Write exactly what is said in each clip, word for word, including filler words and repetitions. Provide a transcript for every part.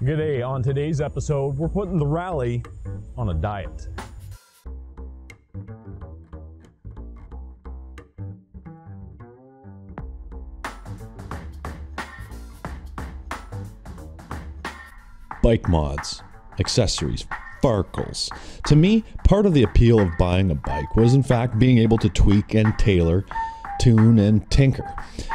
Good day. On today's episode, we're putting the Rally on a diet. Bike mods, accessories, farkles. To me, part of the appeal of buying a bike was in fact being able to tweak and tailor, tune and tinker.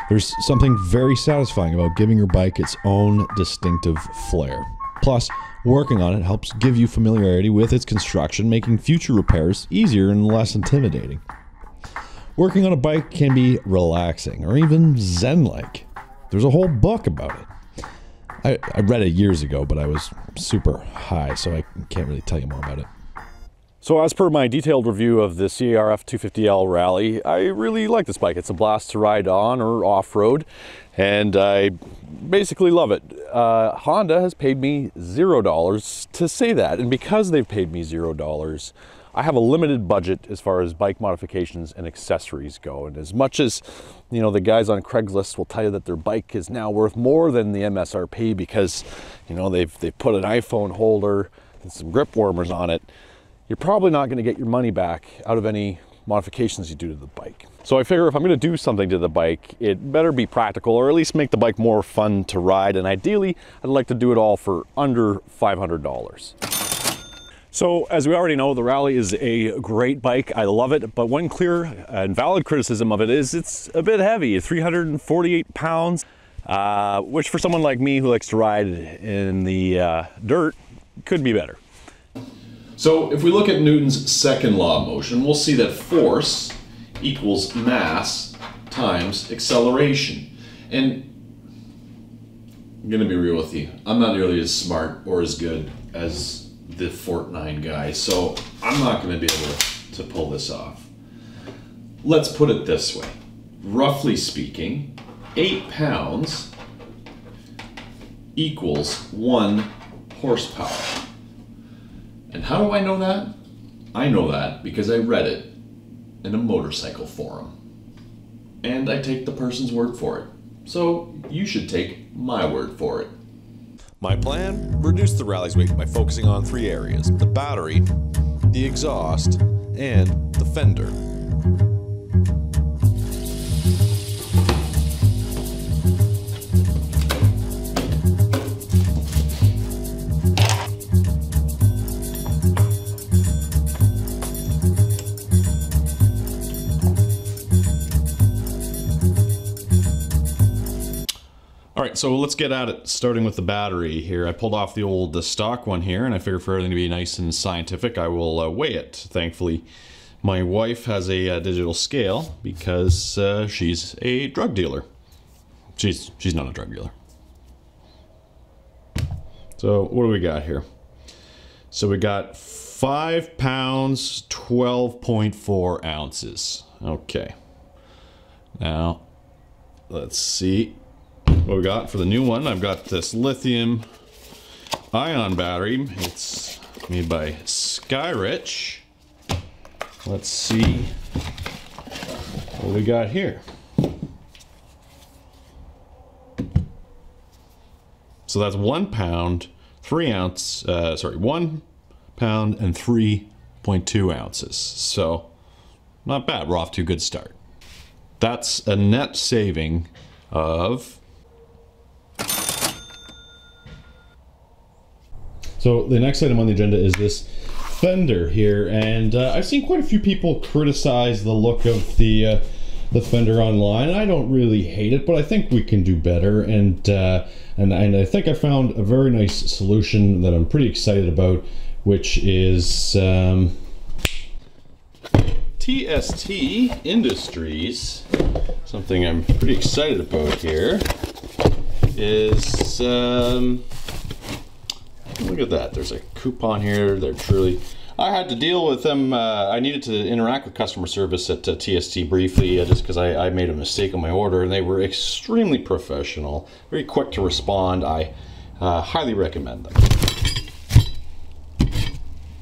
There's something very satisfying about giving your bike its own distinctive flair. Plus, working on it helps give you familiarity with its construction, making future repairs easier and less intimidating. Working on a bike can be relaxing or even zen-like. There's a whole book about it. I, I read it years ago, but I was super high, so I can't really tell you more about it. So as per my detailed review of the C R F two fifty L Rally, I really like this bike. It's a blast to ride on or off-road, and I basically love it. Uh, Honda has paid me zero dollars to say that, and because they've paid me zero dollars, I have a limited budget as far as bike modifications and accessories go. And as much as, you know, the guys on Craigslist will tell you that their bike is now worth more than the M S R P because, you know, they've, they've put an iPhone holder and some grip warmers on it, you're probably not going to get your money back out of any modifications you do to the bike. So I figure if I'm going to do something to the bike, it better be practical, or at least make the bike more fun to ride. And ideally, I'd like to do it all for under five hundred dollars. So as we already know, the Rally is a great bike. I love it, but one clear and valid criticism of it is it's a bit heavy, three hundred forty-eight pounds, uh, which for someone like me who likes to ride in the uh, dirt, could be better. So if we look at Newton's second law of motion, we'll see that force equals mass times acceleration. And I'm gonna be real with you, I'm not nearly as smart or as good as the Fort Nine guy, so I'm not going to be able to pull this off. Let's put it this way. Roughly speaking, eight pounds equals one horsepower. And how do I know that? I know that because I read it in a motorcycle forum. And I take the person's word for it. So you should take my word for it. My plan? Reduce the Rally's weight by focusing on three areas: the battery, the exhaust, and the fender. So let's get at it, starting with the battery here. I pulled off the old the stock one here, and I figured for everything to be nice and scientific, I will uh, weigh it. Thankfully, my wife has a uh, digital scale because uh, she's a drug dealer. She's, she's not a drug dealer. So what do we got here? So we got five pounds, twelve point four ounces. Okay. Now, let's see what we got for the new one. I've got this lithium ion battery. It's made by Skyrich. Let's see what we got here. So that's one pound, three ounce, uh, sorry, one pound and three point two ounces. So not bad, we're off to a good start. That's a net saving of... So the next item on the agenda is this fender here, and uh, I've seen quite a few people criticize the look of the uh, the fender online. I don't really hate it, but I think we can do better, and, uh, and and I think I found a very nice solution that I'm pretty excited about, which is um, T S T Industries. Something I'm pretty excited about here is... Um, Look at that, there's a coupon here. They're truly... I had to deal with them. Uh, I needed to interact with customer service at uh, T S T briefly uh, just because I, I made a mistake on my order, and they were extremely professional, very quick to respond. I uh, highly recommend them.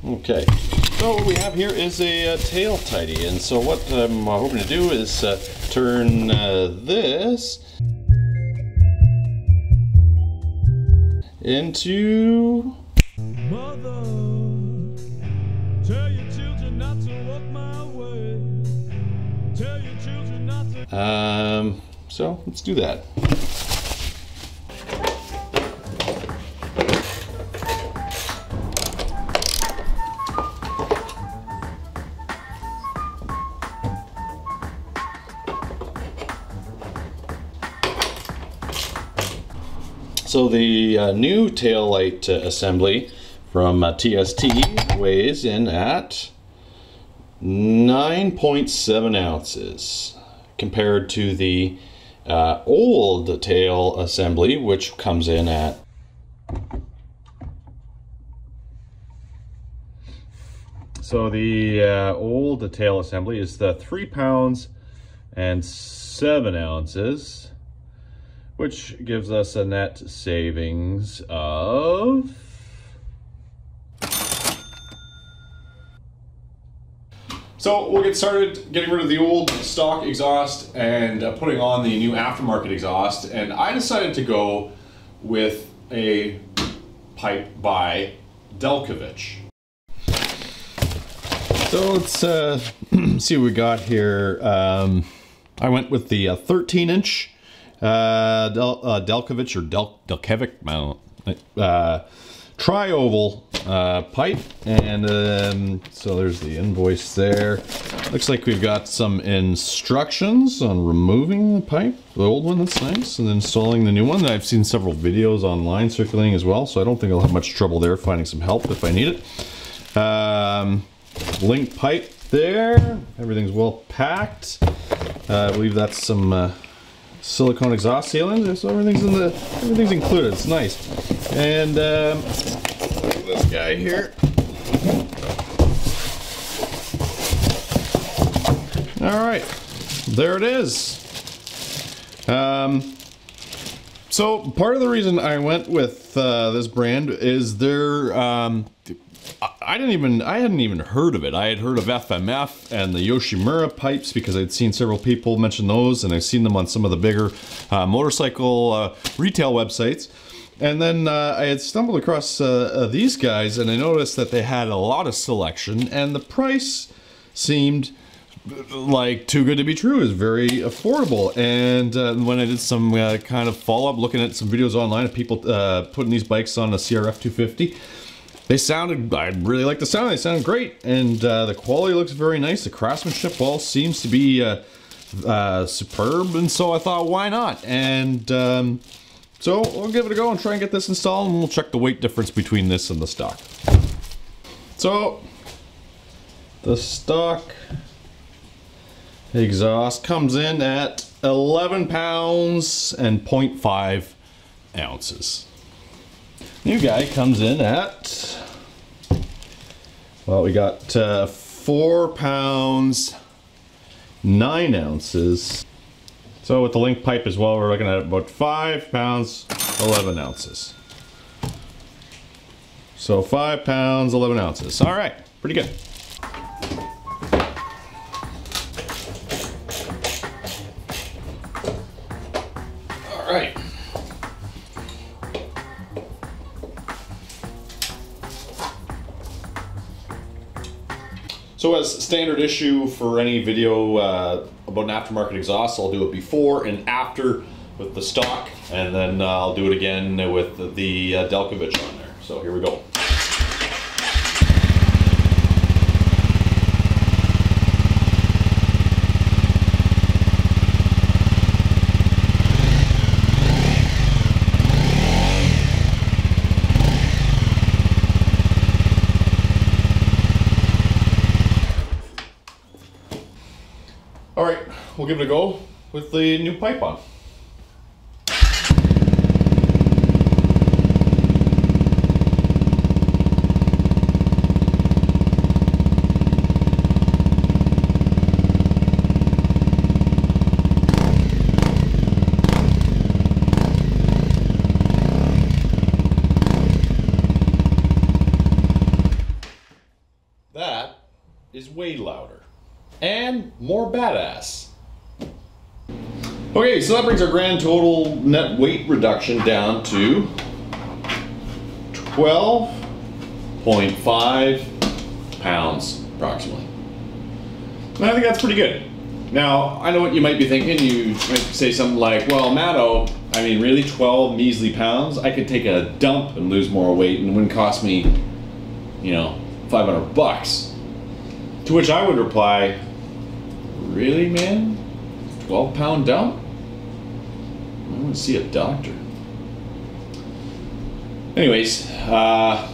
Okay, so what we have here is a uh, tail tidy, and so what I'm hoping to do is uh, turn uh, this into Mother, tell your children not to walk my way. Tell your children not to. Um, so let's do that. So the uh, new taillight uh, assembly from uh, T S T weighs in at nine point seven ounces compared to the uh, old tail assembly, which comes in at so the uh, old tail assembly is the three pounds and seven ounces. Which gives us a net savings of so we'll get started getting rid of the old stock exhaust and uh, putting on the new aftermarket exhaust. And I decided to go with a pipe by Delkevic. So let's uh, see what we got here. Um, I went with the uh, thirteen inch. Uh, Del, uh, Delkevic or Del, Delkevic mount, uh, tri-oval uh, pipe, and um, so there's the invoice there. Looks like we've got some instructions on removing the pipe, the old one, that's nice, and then installing the new one. I've seen several videos online circulating as well, so I don't think I'll have much trouble there finding some help if I need it. Um, link pipe there, everything's well packed. Uh, I believe that's some uh, silicone exhaust sealant, so everything's in the everything's included. It's nice. And um, this guy here. All right, there it is. Um, so part of the reason I went with uh, this brand is their. Um, I didn't even, I hadn't even heard of it. I had heard of F M F and the Yoshimura pipes because I'd seen several people mention those, and I've seen them on some of the bigger uh, motorcycle uh, retail websites. And then uh, I had stumbled across uh, uh, these guys, and I noticed that they had a lot of selection, and the price seemed like too good to be true. It was very affordable. And uh, when I did some uh, kind of follow-up, looking at some videos online of people uh, putting these bikes on a C R F two fifty, they sounded, I really like the sound, they sound great, and uh, the quality looks very nice, the craftsmanship all seems to be uh, uh, superb, and so I thought, why not? And um, so we'll give it a go and try and get this installed, and we'll check the weight difference between this and the stock. So, the stock exhaust comes in at eleven pounds and point five ounces. New guy comes in at, well, we got uh, four pounds, nine ounces. So with the link pipe as well, we're looking at about five pounds, eleven ounces. So five pounds, eleven ounces. All right, pretty good. All right. So as standard issue for any video uh, about an aftermarket exhaust, I'll do it before and after with the stock, and then uh, I'll do it again with the, the uh, Delkevic on there. So here we go. Alright, we'll give it a go with the new pipe on. That is way louder. And more badass. Okay, so that brings our grand total net weight reduction down to twelve point five pounds approximately. And I think that's pretty good. Now, I know what you might be thinking. You might say something like, well, Matto, I mean, really, twelve measly pounds? I could take a dump and lose more weight and it wouldn't cost me, you know, five hundred bucks. To which I would reply, really, man? twelve pound dump? I want to see a doctor. Anyways, uh,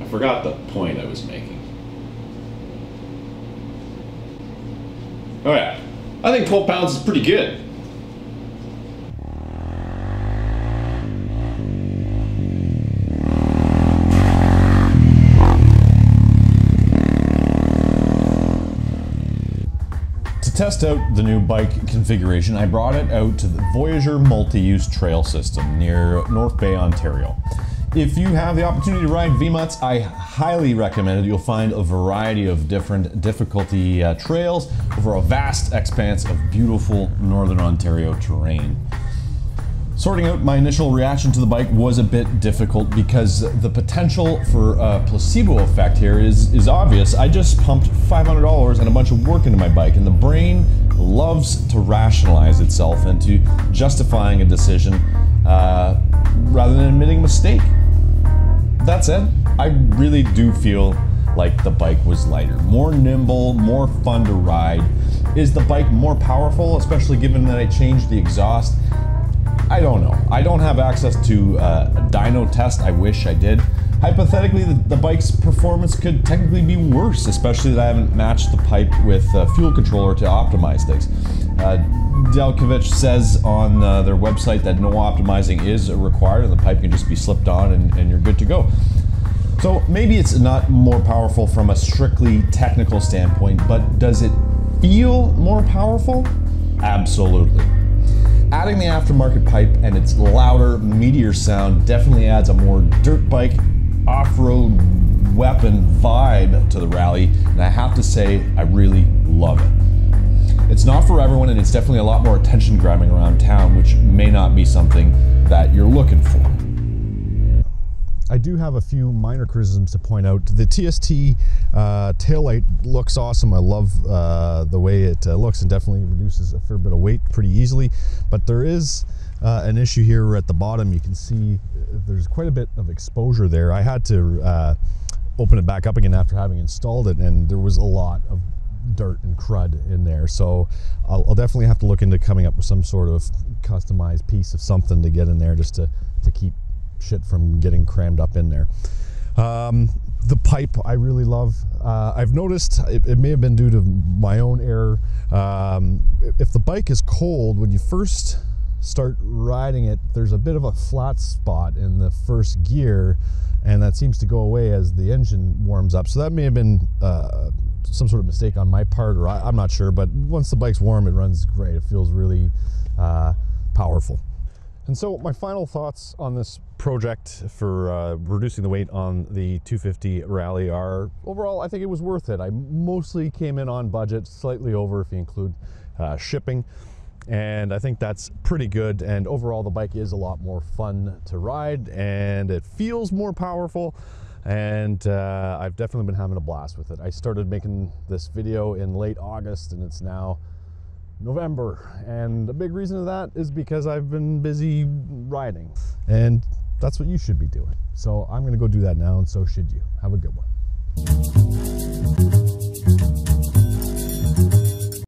I forgot the point I was making. Oh yeah, I think twelve pounds is pretty good. To test out the new bike configuration, I brought it out to the Voyager Multi-Use Trail System near North Bay, Ontario. If you have the opportunity to ride V MUTs, I highly recommend it. You'll find a variety of different difficulty uh, trails over a vast expanse of beautiful Northern Ontario terrain. Sorting out my initial reaction to the bike was a bit difficult because the potential for a placebo effect here is, is obvious. I just pumped five hundred dollars and a bunch of work into my bike, and the brain loves to rationalize itself into justifying a decision uh, rather than admitting a mistake. That said, I really do feel like the bike was lighter, more nimble, more fun to ride. Is the bike more powerful, especially given that I changed the exhaust? I don't know. I don't have access to uh, a dyno test. I wish I did. Hypothetically, the, the bike's performance could technically be worse, especially that I haven't matched the pipe with a fuel controller to optimize things. Uh, Delkevic says on uh, their website that no optimizing is required and the pipe can just be slipped on and, and you're good to go. So maybe it's not more powerful from a strictly technical standpoint, but does it feel more powerful? Absolutely. Adding the aftermarket pipe and its louder, meatier sound definitely adds a more dirt bike, off-road weapon vibe to the rally, and I have to say, I really love it. It's not for everyone, and it's definitely a lot more attention grabbing around town, which may not be something that you're looking for. I do have a few minor criticisms to point out. The T S T uh, taillight looks awesome. I love uh, the way it uh, looks and definitely reduces a fair bit of weight pretty easily. But there is uh, an issue here at the bottom. You can see there's quite a bit of exposure there. I had to uh, open it back up again after having installed it, and there was a lot of dirt and crud in there, so I'll, I'll definitely have to look into coming up with some sort of customized piece of something to get in there just to, to keep shit from getting crammed up in there. Um, the pipe I really love. Uh, I've noticed it, it may have been due to my own error. Um, if the bike is cold, when you first start riding it, there's a bit of a flat spot in the first gear, and that seems to go away as the engine warms up. So that may have been uh, some sort of mistake on my part, or I, I'm not sure, but once the bike's warm, it runs great. It feels really uh, powerful. And so my final thoughts on this project for uh, reducing the weight on the two fifty Rally are, overall, I think it was worth it. I mostly came in on budget, slightly over if you include uh, shipping. And I think that's pretty good. And overall, the bike is a lot more fun to ride and it feels more powerful. And uh, I've definitely been having a blast with it. I started making this video in late August and it's now November. And a big reason of that is because I've been busy riding. And that's what you should be doing. So I'm gonna go do that now, and so should you. Have a good one.